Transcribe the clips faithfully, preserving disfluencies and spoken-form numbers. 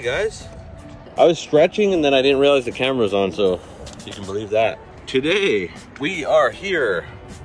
day, guys. I was stretching and then I didn't realize the camera's on, so you can believe that. Today, we are here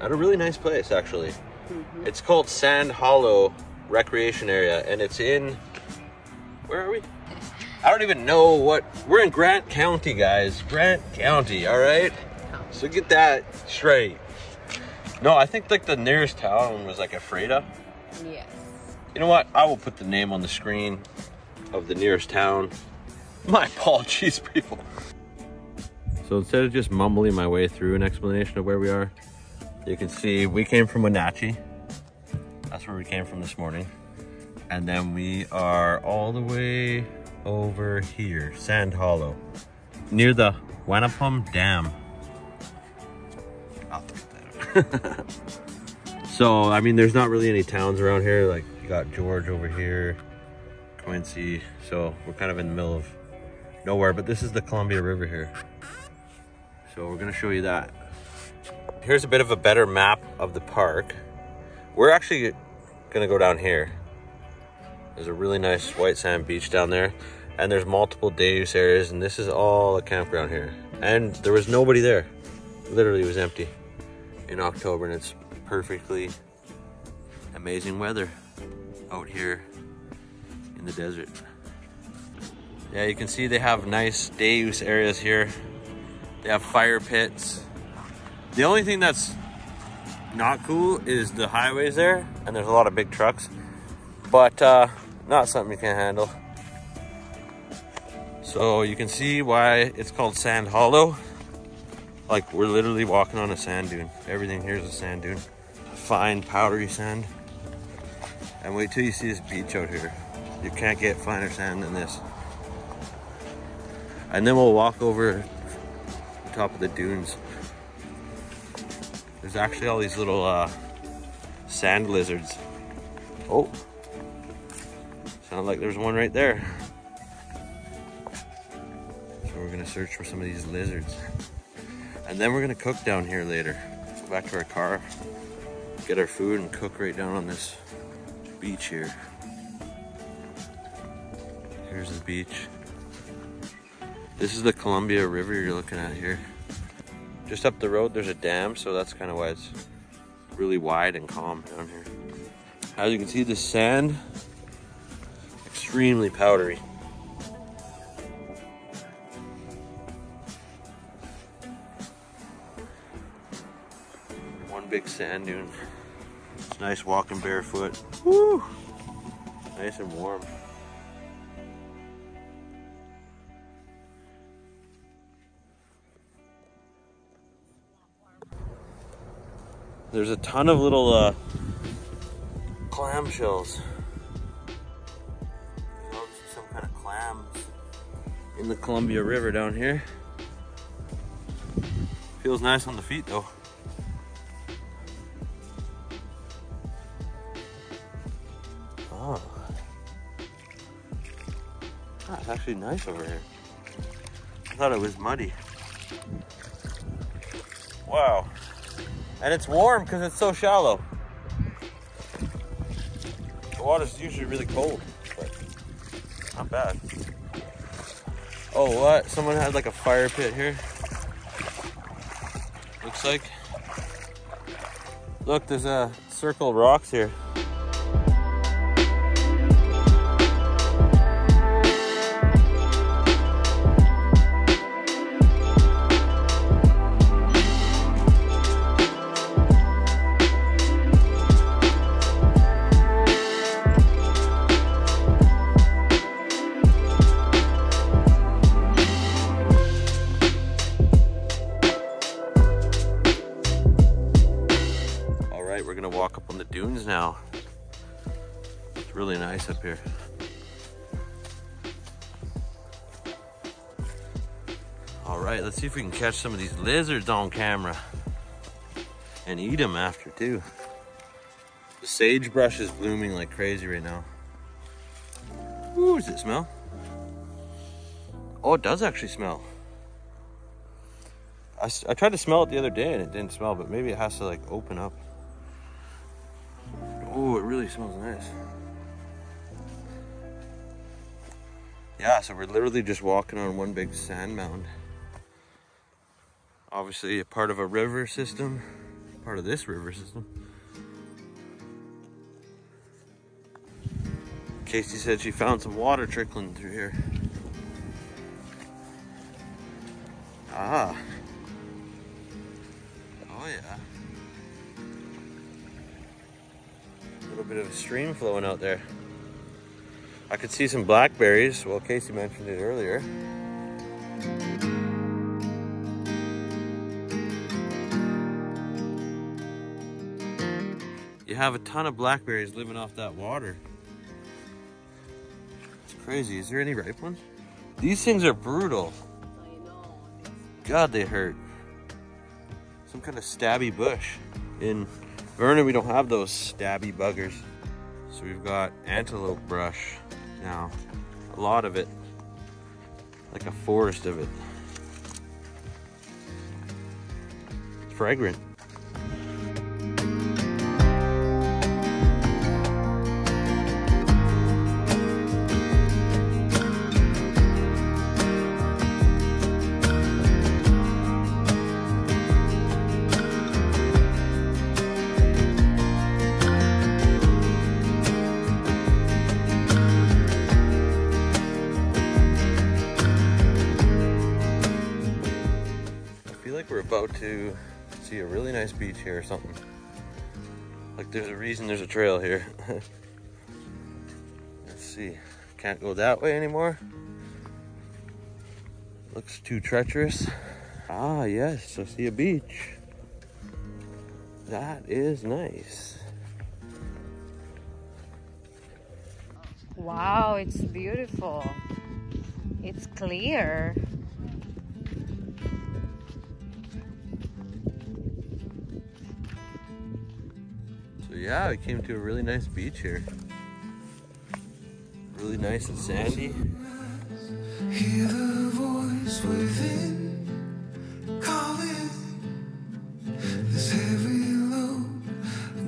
at a really nice place, actually. Mm-hmm. It's called Sand Hollow Recreation Area, and it's in, where are we? I don't even know what, we're in Grant County, guys. Grant County, all right? So get that straight. No, I think like the nearest town was like Ephrata. Yes. You know what? I will put the name on the screen of the nearest town. My apologies, people. So instead of just mumbling my way through an explanation of where we are, you can see we came from Wenatchee. That's where we came from this morning. And then we are all the way over here, Sand Hollow, near the Wanapum Dam. I'll put that up. So, I mean, there's not really any towns around here. Like, you got George over here, Quincy. So we're kind of in the middle of nowhere, but this is the Columbia River here. So we're gonna show you that. Here's a bit of a better map of the park. We're actually gonna go down here. There's a really nice white sand beach down there, and there's multiple day use areas, and this is all a campground here. And there was nobody there. Literally, it was empty in October, and it's perfectly amazing weather out here in the desert. Yeah, you can see they have nice day use areas here. They have fire pits. The only thing that's not cool is the highways there, and there's a lot of big trucks, but uh, not something you can handle. So you can see why it's called Sand Hollow. Like, we're literally walking on a sand dune. Everything here is a sand dune. Fine, powdery sand. And wait till you see this beach out here. You can't get finer sand than this. And then we'll walk over top of the dunes. There's actually all these little uh, sand lizards. Oh, sounds like there's one right there. So we're gonna search for some of these lizards. And then we're gonna cook down here later. Go back to our car, get our food and cook right down on this beach here. Here's the beach. This is the Columbia River you're looking at here. Just up the road, there's a dam, so that's kind of why it's really wide and calm down here. As you can see, the sand, extremely powdery. One big sand dune. It's nice walking barefoot. Woo! Nice and warm. There's a ton of little uh, clam shells. You know, some kind of clams in the Columbia River down here. Feels nice on the feet though. Oh. That's actually nice over here. I thought it was muddy. Wow. And it's warm because it's so shallow. The water's usually really cold, but not bad. Oh, what? Someone had like a fire pit here. Looks like. Look, there's a circle of rocks here. Walk up on the dunes now. It's really nice up here. All right, let's see if we can catch some of these lizards on camera and eat them after too. The sagebrush is blooming like crazy right now. Ooh, does it smell? Oh, it does actually smell. I, I tried to smell it the other day and it didn't smell, but maybe it has to like open up. Oh, it really smells nice. Yeah, so we're literally just walking on one big sand mound. Obviously a part of a river system, part of this river system. Casey said she found some water trickling through here. Ah. Oh yeah. A little bit of a stream flowing out there. I could see some blackberries. Well, Casey mentioned it earlier. You have a ton of blackberries living off that water. It's crazy. Is there any ripe ones? These things are brutal. God, they hurt. Some kind of stabby bush. In Vernon, we don't have those stabby buggers. So we've got antelope brush. Now, a lot of it, like a forest of it. It's fragrant. To see a really nice beach here or something. Like there's a reason there's a trail here. Let's see, can't go that way anymore. Looks too treacherous. Ah yes, I see a beach. That is nice. Wow, it's beautiful. It's clear. Yeah, we came to a really nice beach here. Really nice and sandy. Hear the voice within, calling. This heavy load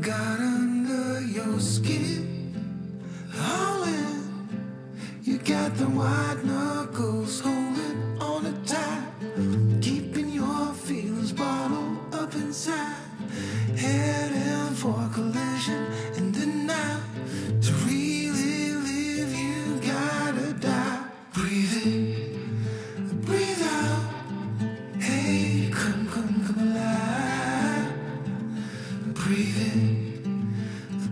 got under your skin. Howling, you got the white knuckles holding on a tight, keeping your feelings bottled up inside. Heading for collision and denial. To really live, you gotta die. Breathe in, breathe out. Hey, come, come, come alive. Breathe in,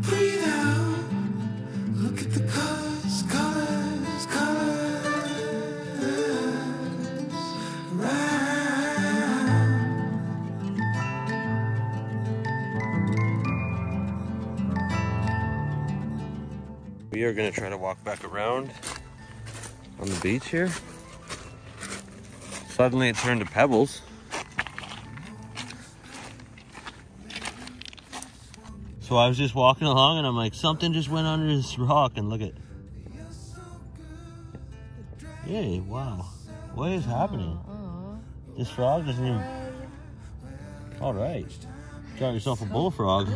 breathe out. Look at the colors, colors, colors. Right. We are gonna try to walk back around on the beach here. Suddenly it turned to pebbles. So I was just walking along and I'm like, something just went under this rock and look at. Yay, wow. What is happening? Aww. This frog doesn't even. All right. Got yourself a bullfrog.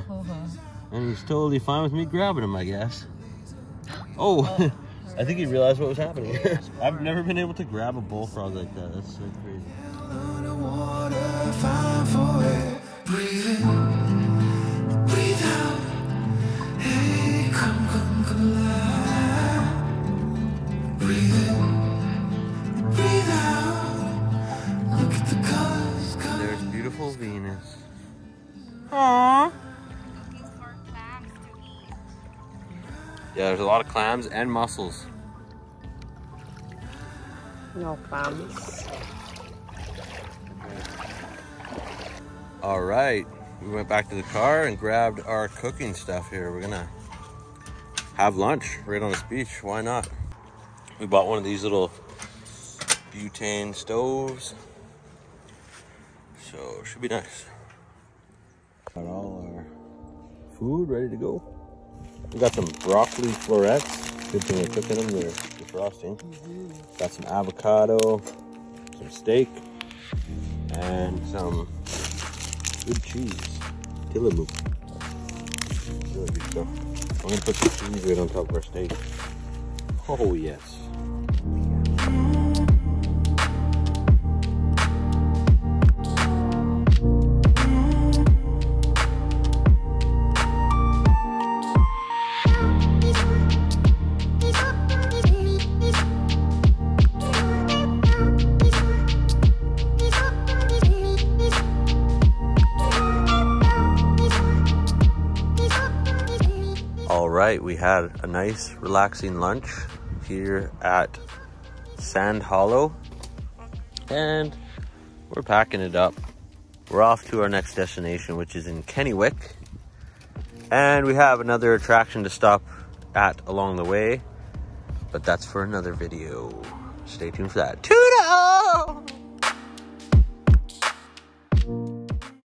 And he's totally fine with me grabbing him, I guess. Oh, I think he realized what was happening. I've never been able to grab a bullfrog like that. That's so crazy. There's beautiful Venus. Aww. Yeah, there's a lot of clams and mussels. No clams. All right, we went back to the car and grabbed our cooking stuff here. We're gonna have lunch right on this beach, why not? We bought one of these little butane stoves. So, should be nice. Got all our food ready to go. We got some broccoli florets. Good thing we're cooking them, they're defrosting. Mm-hmm. Got some avocado, some steak, and some good cheese. Tillamook. Really good stuff. I'm gonna put some cheese right on top of our steak. Oh yes. All right, we had a nice relaxing lunch here at Sand Hollow, and we're packing it up. We're off to our next destination, which is in Kennewick, and we have another attraction to stop at along the way, but that's for another video. Stay tuned for that. Toodle!